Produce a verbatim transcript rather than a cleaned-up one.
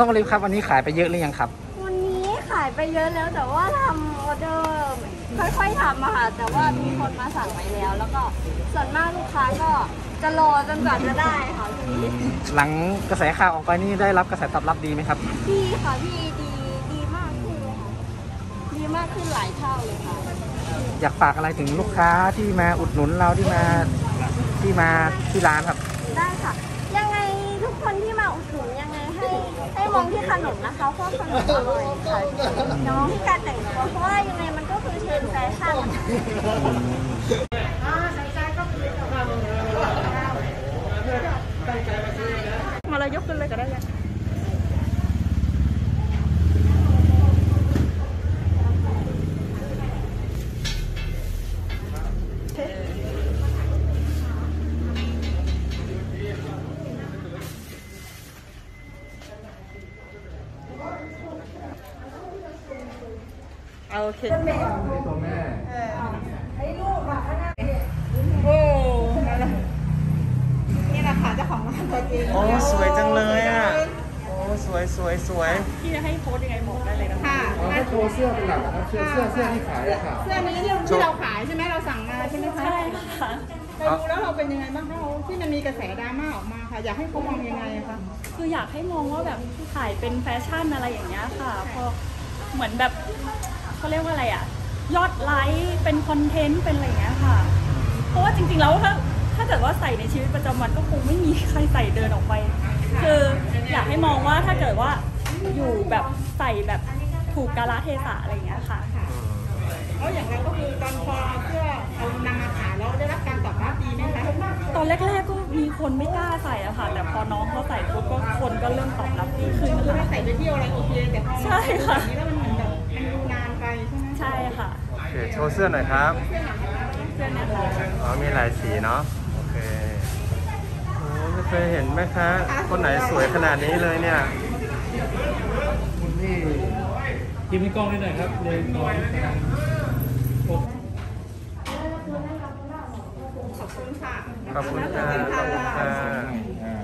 ต้องรีบครับวันนี้ขายไปเยอะหรือยังครับวันนี้ขายไปเยอะแล้วแต่ว่าทำออเดอร์ค่อยๆทำมาค่ะแต่ว่ามีคนมาสั่งไปแล้วแล้วก็ส่วนมากลูกค้าก็จะรอจนกว่าจะได้ค่ะพี่หลังกระแสข่าวออกไปนี่ได้รับกระแสตอบรับดีไหมครับดีค่ะพี่ดีดีมากขึ้นเลยค่ะดีมากขึ้นหลายเท่าเลยค่ะอยากฝากอะไรถึงลูกค้าที่มาอุดหนุนเราที่มาที่มาที่ร้านครับได้ค่ะยังไงทุกคนที่มาอุดหนุนยังไงให้ให้มองที่ขนมนะคะเพราะขนมอร่อยค่ะอย่ามองที่การแต่งตัวเพราะว่ายังไงมันก็คือเทรนด์แฟชั่นมาเลยยกขึ้นเลยก็ได้เลยโอเคแม่ตัวแม่ไอ้ลูกอะข้างหน้าโอ้นี่แหละค่ะเจ้าของร้านตัวจริงโอ้สวยจังเลยอะโอ้สวยสวยสวยพี่จะให้โพสยังไงบอกได้เลยนะค่ะให้โพสเสื้อเป็นหลักนะครับเสื้อเสื้อที่ขายค่ะเสื้อนี้ที่เราขายใช่ไหมเราสั่งมาใช่ไหมคะใช่ค่ะเราดูแล้วเราเป็นยังไงบ้างคะที่มันมีกระแสดราม่าออกมาค่ะอยากให้เขามองยังไงคะคืออยากให้มองว่าแบบขายเป็นแฟชั่นอะไรอย่างเงี้ยค่ะพอเหมือนแบบเขาเรียกว่าอะไรอ่ะยอดไลค์เป็นคอนเทนต์เป็นอะไรอย่างเงี้ยค่ะเพราะว่าจริงๆแล้วถ้าถ้าเกิดว่าใส่ในชีวิตประจำวันก็คงไม่มีใครใส่เดินออกไปคืออยากให้มองว่าถ้าเกิดว่าอยู่แบบใส่แบบถูกกาลเทศะอะไรอย่างเงี้ยค่ะแล้วอย่างไรก็คือตอนพอเพื่อเอานำมาขายแล้วได้รับการตอบรับดีไหมคะตอนแรกๆก็มีคนไม่กล้าใส่อะค่ะแต่พอน้องเขาใส่ปุ๊บก็คนก็เริ่มตอบรับดีขึ้นค่ะใส่ไปเที่ยวอะไรโอเคแต่พอใช่ค่ะแล้วมันเหมือนแบบใช่ค่ะโอเคโชว์เสื้อหน่อยครับเสื้อนะคะอ๋อมีหลายสีเนาะโอเคโอ้ไม่เคยเห็นไหมคะคนไหนสวยขนาดนี้เลยเนี่ยคุณนี่ยิ้มให้กล้องนิดหน่อยครับเลยน้อยขอบคุณค่ะขอบคุณค่ะ